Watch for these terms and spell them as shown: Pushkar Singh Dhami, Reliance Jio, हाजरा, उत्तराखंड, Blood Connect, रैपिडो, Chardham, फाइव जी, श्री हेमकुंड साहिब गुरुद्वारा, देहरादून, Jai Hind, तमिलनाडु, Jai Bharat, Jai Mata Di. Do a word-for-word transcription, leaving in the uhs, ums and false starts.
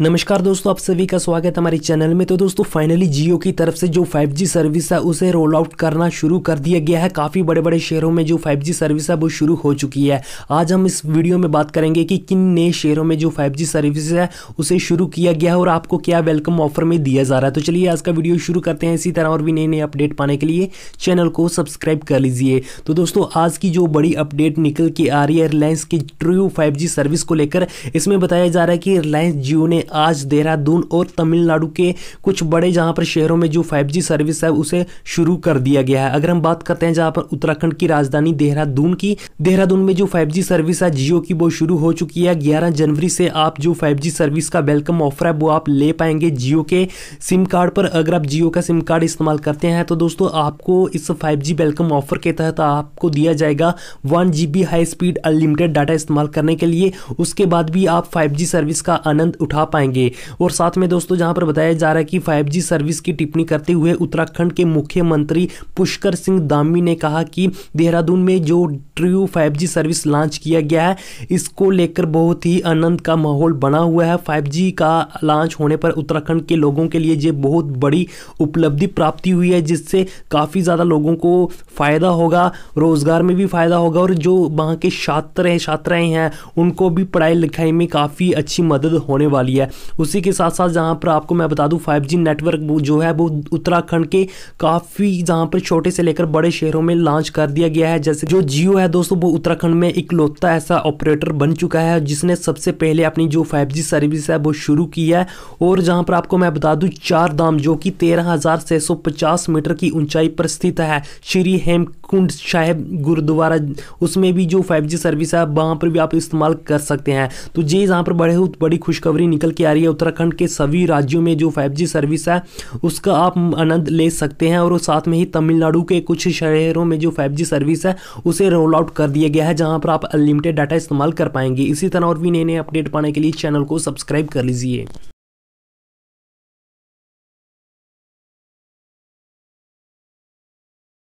नमस्कार दोस्तों, आप सभी का स्वागत है हमारे चैनल में। तो दोस्तों फाइनली जियो की तरफ से जो फाइव जी सर्विस है उसे रोल आउट करना शुरू कर दिया गया है। काफ़ी बड़े बड़े शहरों में जो फाइव जी सर्विस है वो शुरू हो चुकी है। आज हम इस वीडियो में बात करेंगे कि किन नए शहरों में जो फाइव जी सर्विस है उसे शुरू किया गया है और आपको क्या वेलकम ऑफर में दिया जा रहा है। तो चलिए आज का वीडियो शुरू करते हैं। इसी तरह और भी नए नए अपडेट पाने के लिए चैनल को सब्सक्राइब कर लीजिए। तो दोस्तों आज की जो बड़ी अपडेट निकल के आ रही है रिलायंस की ट्रू फाइव जी सर्विस को लेकर, इसमें बताया जा रहा है कि रिलायंस जियो ने आज देहरादून और तमिलनाडु के कुछ बड़े जहां पर शहरों में जो फाइव जी सर्विस है उसे शुरू कर दिया गया है। अगर हम बात करते हैं जहां पर उत्तराखंड की राजधानी देहरादून की, देहरादून में जो फाइव जी सर्विस है जियो की वो शुरू हो चुकी है। ग्यारह जनवरी से आप जो फाइव जी सर्विस का वेलकम ऑफर है वो आप ले पाएंगे जियो के सिम कार्ड पर। अगर आप जियो का सिम कार्ड इस्तेमाल करते हैं तो दोस्तों आपको इस फाइव जी वेलकम ऑफर के तहत आपको दिया जाएगा one G B high speed unlimited data इस्तेमाल करने के लिए। उसके बाद भी आप फाइव जी सर्विस का आनंद उठा पाएंगे। और साथ में दोस्तों जहां पर बताया जा रहा है कि फाइव जी सर्विस की टिप्पणी करते हुए उत्तराखंड के मुख्यमंत्री पुष्कर सिंह धामी ने कहा कि देहरादून में जो true फाइव जी service launch किया गया है इसको लेकर बहुत ही आनंद का माहौल बना हुआ है। फाइव जी का लॉन्च होने पर उत्तराखंड के लोगों के लिए ये बहुत बड़ी उपलब्धि प्राप्ति हुई है, जिससे काफ़ी ज़्यादा लोगों को फ़ायदा होगा, रोज़गार में भी फ़ायदा होगा और जो वहाँ के छात्र हैं छात्राएँ हैं उनको भी पढ़ाई लिखाई में काफ़ी अच्छी मदद होने वाली है। उसी के साथ साथ जहां पर आपको मैं बता दूं फाइव जी नेटवर्क जो है वो उत्तराखंड के काफी जहां पर छोटे से लेकर बड़े शहरों में लॉन्च कर दिया गया है। जैसे जो जियो है दोस्तों वो उत्तराखंड में इकलौता ऐसा ऑपरेटर बन चुका है जिसने सबसे पहले अपनी जो फाइव जी सर्विस है वो शुरू की है। और जहां पर आपको मैं बता दूं चारधाम जो कि तेरह हजार छह सौ पचास मीटर की ऊंचाई पर स्थित है, श्री हेमकुंड साहिब गुरुद्वारा, उसमें भी जो फाइव जी सर्विस है वहां पर भी आप इस्तेमाल कर सकते हैं। तो ये यह जहां पर बड़े बड़ी खुशखबरी निकल के आ रही है। उत्तराखंड के सभी राज्यों में जो फाइव जी सर्विस है उसका आप आनंद ले सकते हैं। और साथ में ही तमिलनाडु के कुछ शहरों में जो फाइव जी सर्विस है उसे रोल आउट कर दिया गया है, जहां पर आप अनलिमिटेड डाटा इस्तेमाल कर पाएंगे। इसी तरह और भी नए नए अपडेट पाने के लिए चैनल को सब्सक्राइब कर लीजिए।